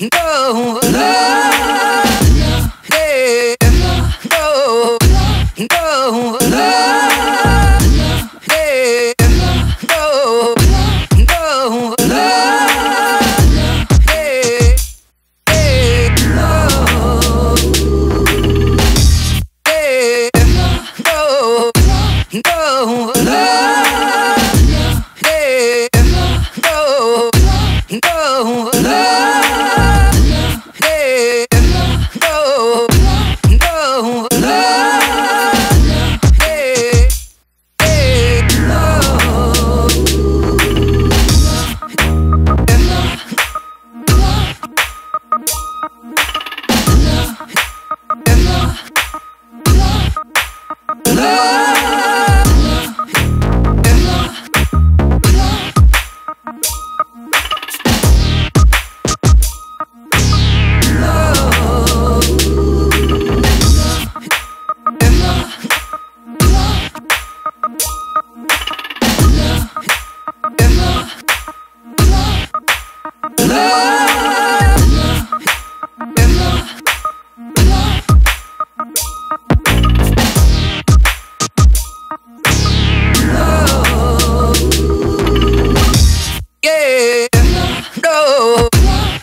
no, love, yeah, no, no, love, yeah, no, no, love, yeah, yeah, no, yeah, no, no, love, yeah, no, no, love. No, love, yeah, no, no, love, yeah, no, no, love,